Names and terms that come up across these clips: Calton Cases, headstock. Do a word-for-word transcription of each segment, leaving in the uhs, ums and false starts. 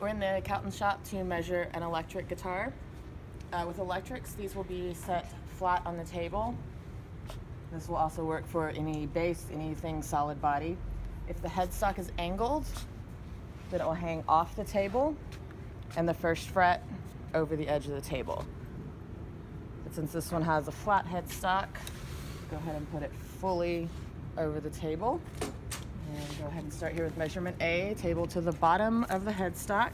we're in the Calton shop to measure an electric guitar. Uh, with electrics, these will be set flat on the table. This will also work for any bass, anything solid body. If the headstock is angled, then it will hang off the table and the first fret over the edge of the table. But since this one has a flat headstock, go ahead and put it fully over the table. And go ahead and start here with measurement A, table to the bottom of the headstock.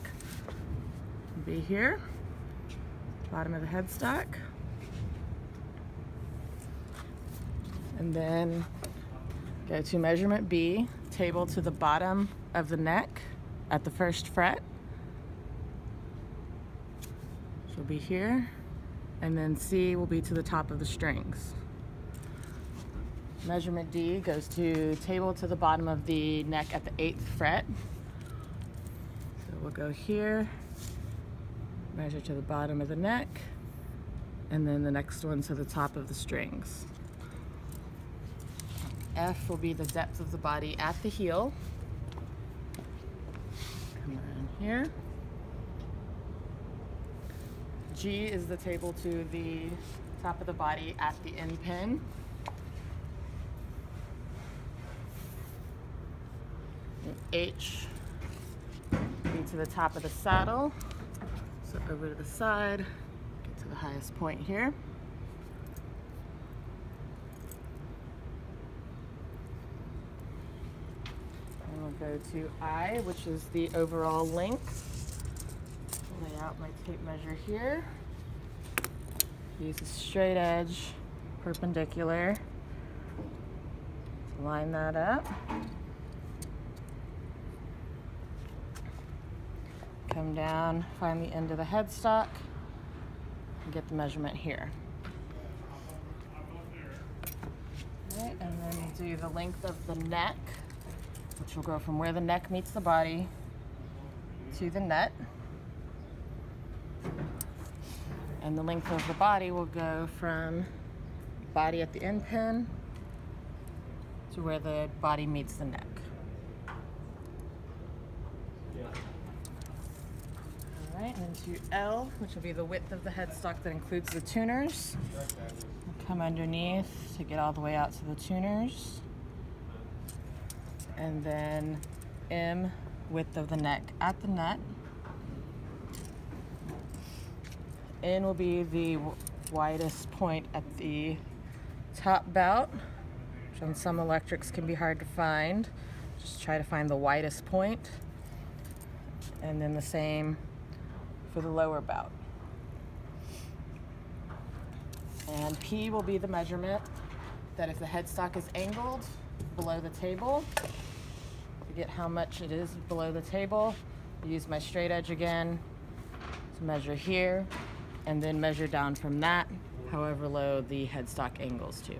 B here, bottom of the headstock. And then go to measurement B, table to the bottom of the neck at the first fret. She'll be here. And then C will be to the top of the strings. Measurement D goes to table to the bottom of the neck at the eighth fret. So we'll go here, measure to the bottom of the neck, and then the next one to the top of the strings. F will be the depth of the body at the heel. Come around here. G is the table to the top of the body at the end pin. H be to the top of the saddle, so over to the side, get to the highest point here. And we'll go to I, which is the overall length. Lay out my tape measure here. Use a straight edge, perpendicular, to line that up. Come down, find the end of the headstock, and get the measurement here. All right, and then do the length of the neck, which will go from where the neck meets the body to the nut. And the length of the body will go from body at the end pin to where the body meets the neck. Alright, and then to L, which will be the width of the headstock that includes the tuners. We'll come underneath to get all the way out to the tuners. And then M, width of the neck at the nut. N will be the widest point at the top bout, which on some electrics can be hard to find. Just try to find the widest point. And then the same for the lower bout. And P will be the measurement that if the headstock is angled below the table, to get how much it is below the table, use my straight edge again to measure here, and then measure down from that, however low the headstock angles to.